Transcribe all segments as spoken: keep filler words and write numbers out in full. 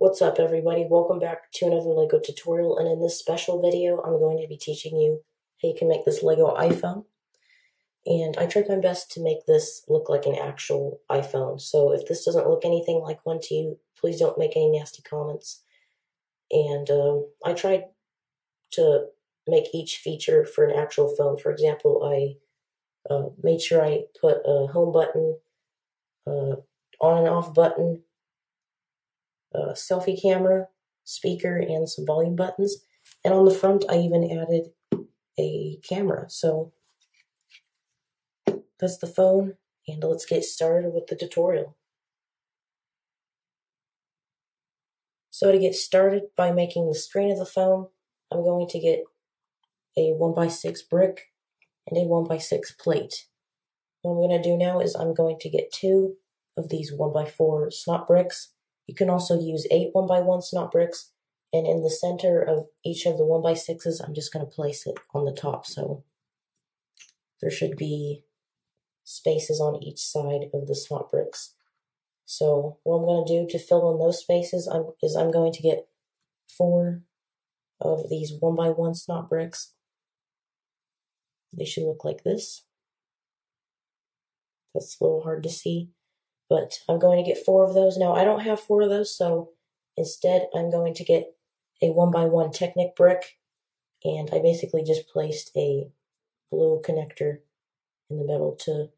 What's up everybody, welcome back to another LEGO tutorial, and in this special video I'm going to be teaching you how you can make this LEGO iPhone. And I tried my best to make this look like an actual iPhone, so if this doesn't look anything like one to you, please don't make any nasty comments. And um, I tried to make each feature for an actual phone. For example, I uh, made sure I put a home button, uh, on and off button, Uh, selfie camera, speaker, and some volume buttons. And on the front, I even added a camera. So that's the phone, and let's get started with the tutorial. So to get started by making the screen of the phone, I'm going to get a one by six brick and a one by six plate. What I'm going to do now is I'm going to get two of these one by four snot bricks. You can also use eight one by one snot bricks, and in the center of each of the one by sixes, I'm just going to place it on the top, so there should be spaces on each side of the snot bricks. So what I'm going to do to fill in those spaces I'm, is I'm going to get four of these one by one snot bricks. They should look like this. That's a little hard to see, but I'm going to get four of those. Now, I don't have four of those, so instead I'm going to get a one by one Technic brick, and I basically just placed a blue connector in the middle to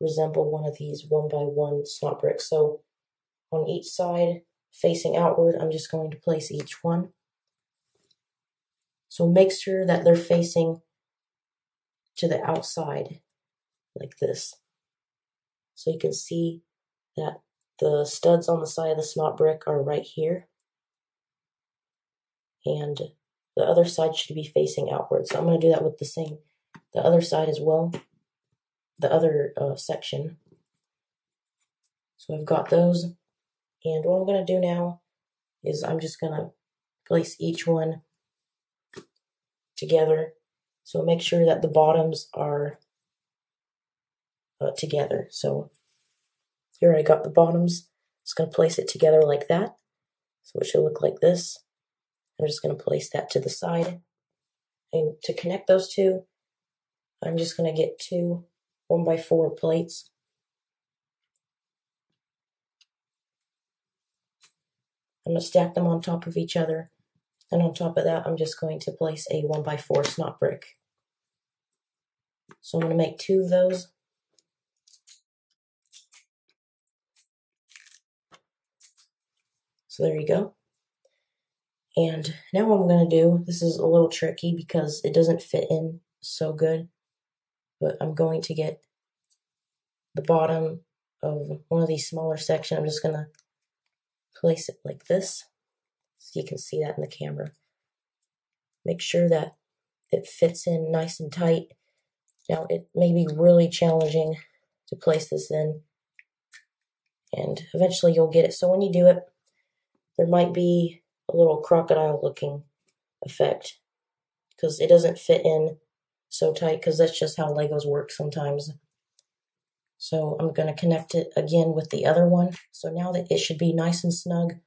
resemble one of these one by one snot bricks. So on each side, facing outward, I'm just going to place each one. So make sure that they're facing to the outside, like this, so you can see that the studs on the side of the snot brick are right here, and the other side should be facing outward. So I'm going to do that with the same, the other side as well, the other uh, section. So I've got those, and what I'm going to do now is I'm just going to place each one together. So make sure that the bottoms are uh, together. So here I got the bottoms, just going to place it together like that, so it should look like this. I'm just going to place that to the side, and to connect those two, I'm just going to get two one by four plates. I'm going to stack them on top of each other, and on top of that I'm just going to place a one by four snot brick. So I'm going to make two of those. So there you go. And now what I'm going to do, this is a little tricky because it doesn't fit in so good, but I'm going to get the bottom of one of these smaller sections. I'm just going to place it like this, so you can see that in the camera. Make sure that it fits in nice and tight. Now, it may be really challenging to place this in, and eventually you'll get it. So when you do it, there might be a little crocodile looking effect because it doesn't fit in so tight, because that's just how Legos work sometimes. So I'm going to connect it again with the other one. So now that it should be nice and snug,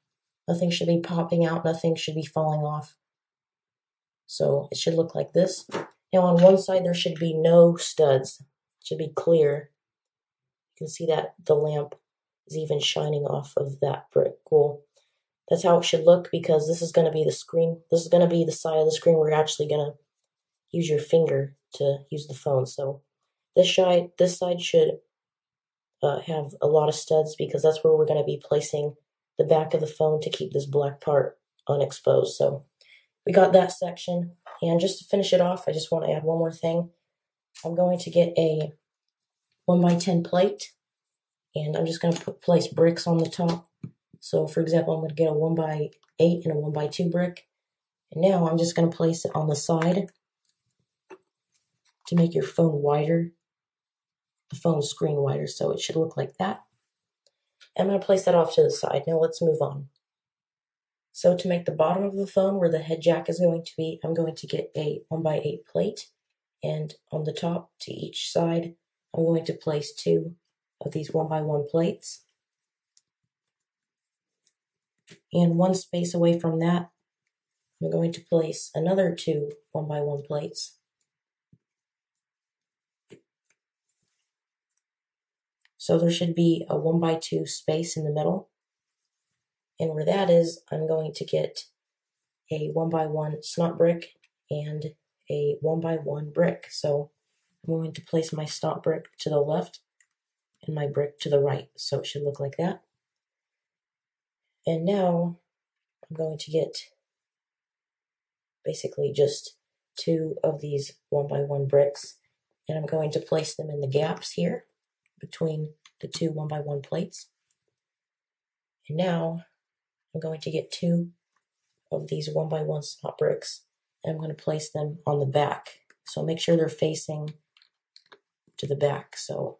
nothing should be popping out, nothing should be falling off. So it should look like this. Now on one side there should be no studs, it should be clear. You can see that the lamp is even shining off of that brick. Cool. That's how it should look, because this is going to be the screen. This is going to be the side of the screen where you're actually going to use your finger to use the phone. So this side, this side should uh, have a lot of studs, because that's where we're going to be placing the back of the phone to keep this black part unexposed. So we got that section. And just to finish it off, I just want to add one more thing. I'm going to get a one by ten plate, and I'm just going to put, place bricks on the top. So for example, I'm going to get a one by eight and a one by two brick. And now I'm just going to place it on the side to make your phone wider, the phone screen wider, so it should look like that. And I'm going to place that off to the side. Now let's move on. So to make the bottom of the phone where the head jack is going to be, I'm going to get a one by eight plate. And on the top to each side, I'm going to place two of these one by one plates. And one space away from that, I'm going to place another two one by one plates. So there should be a one by two space in the middle. And where that is, I'm going to get a one by one snot brick and a one by one brick. So I'm going to place my snot brick to the left and my brick to the right. So it should look like that. And now I'm going to get basically just two of these one by one bricks, and I'm going to place them in the gaps here between the two one by one plates. And now I'm going to get two of these one by one spot bricks, and I'm going to place them on the back. So make sure they're facing to the back. So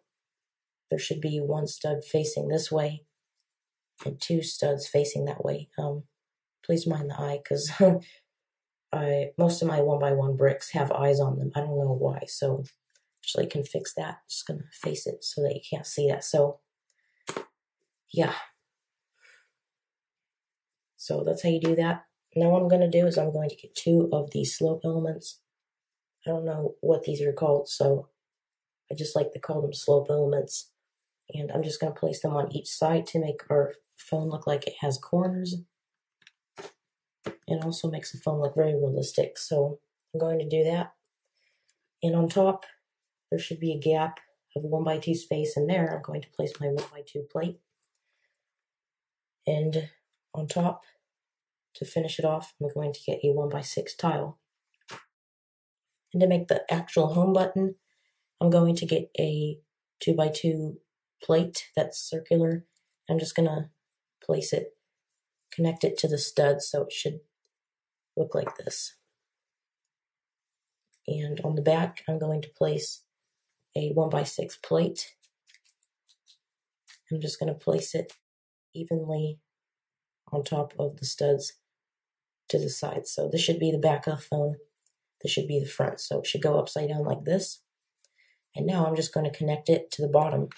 there should be one stud facing this way and two studs facing that way. Um, please mind the eye, because I most of my one by one bricks have eyes on them. I don't know why, so actually I can fix that. I'm just gonna face it so that you can't see that. So yeah. So that's how you do that. Now what I'm gonna do is I'm going to get two of these slope elements. I don't know what these are called, so I just like to call them slope elements. And I'm just gonna place them on each side to make our phone look like it has corners. It also makes the phone look very realistic, so I'm going to do that. And on top, there should be a gap of one by two space in there. I'm going to place my one by two plate. And on top, to finish it off, I'm going to get a one by six tile. And to make the actual home button, I'm going to get a two by two plate that's circular. I'm just gonna place it, connect it to the stud, so it should look like this. And on the back, I'm going to place a one by six plate. I'm just going to place it evenly on top of the studs to the side. So this should be the back of the phone. This should be the front. So it should go upside down like this. And now I'm just going to connect it to the bottom.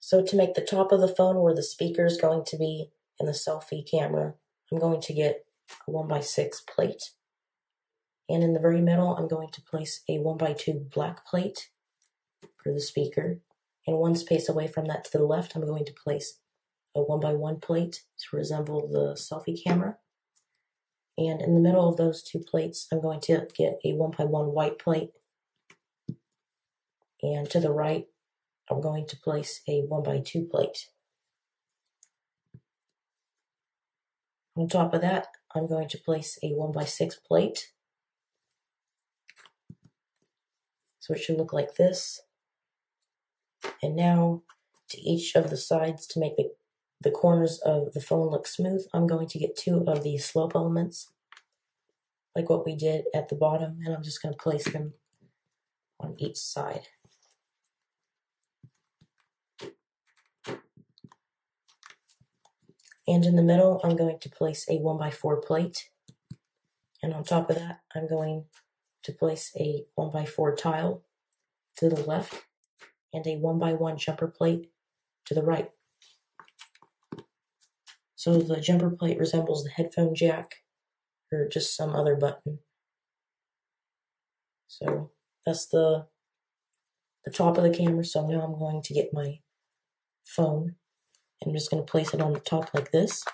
So to make the top of the phone where the speaker is going to be and the selfie camera, I'm going to get a one by six plate. And in the very middle, I'm going to place a one by two black plate for the speaker. And one space away from that to the left, I'm going to place a one by one plate to resemble the selfie camera. And in the middle of those two plates, I'm going to get a one by one white plate. And to the right, I'm going to place a one by two plate. On top of that, I'm going to place a one by six plate. So it should look like this. And now, to each of the sides, to make the, the corners of the phone look smooth, I'm going to get two of these slope elements, like what we did at the bottom, and I'm just going to place them on each side. And in the middle, I'm going to place a one by four plate. And on top of that, I'm going to place a one by four tile to the left and a one by one jumper plate to the right. So the jumper plate resembles the headphone jack or just some other button. So that's the, the top of the camera. So now I'm going to get my phone. I'm just going to place it on the top like this.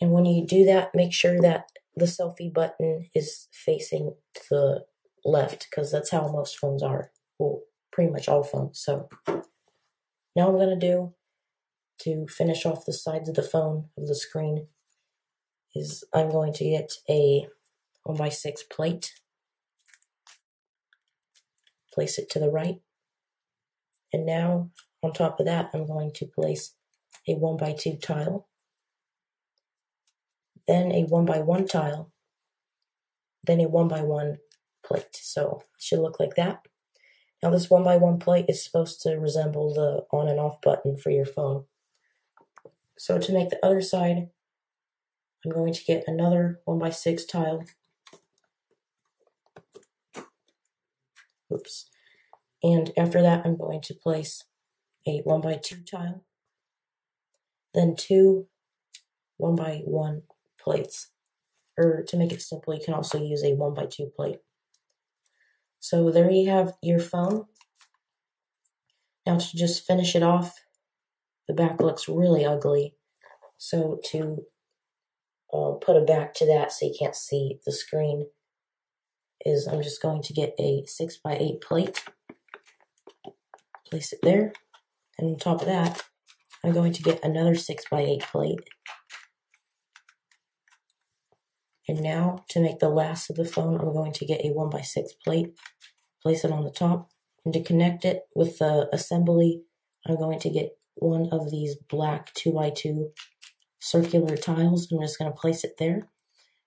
And when you do that, make sure that the selfie button is facing to the left, because that's how most phones are. Well, pretty much all phones. So now I'm going to do to finish off the sides of the phone, of the screen, is I'm going to get a one by six plate. Place it to the right. And now, on top of that, I'm going to place a one by two tile, then a one by one tile, then a one by one plate. So it should look like that. Now this one by one plate is supposed to resemble the on and off button for your phone. So to make the other side, I'm going to get another one by six tile. Oops. And after that, I'm going to place a one by two tile, then two one by one plates. Or to make it simple, you can also use a one by two plate. So there you have your phone. Now to just finish it off, the back looks really ugly. So to uh, put a back to that so you can't see the screen is I'm just going to get a six by eight plate. Place it there. And on top of that, I'm going to get another six by eight plate. And now, to make the last of the phone, I'm going to get a one by six plate, place it on the top, and to connect it with the assembly, I'm going to get one of these black two by two circular tiles, and I'm just going to place it there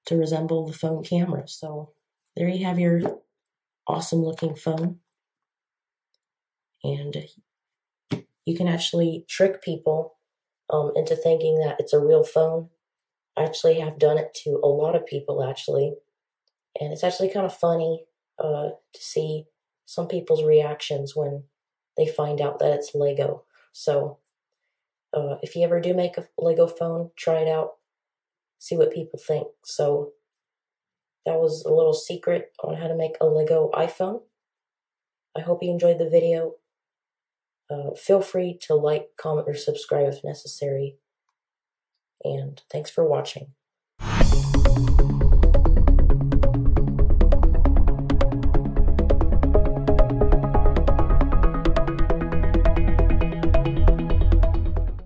to resemble the phone camera. So, there you have your awesome looking phone, and you can actually trick people um, into thinking that it's a real phone. I actually have done it to a lot of people, actually, and it's actually kind of funny uh, to see some people's reactions when they find out that it's Lego. So, uh, if you ever do make a Lego phone, try it out, see what people think. So, that was a little secret on how to make a Lego iPhone. I hope you enjoyed the video. Uh, feel free to like, comment, or subscribe if necessary. And thanks for watching.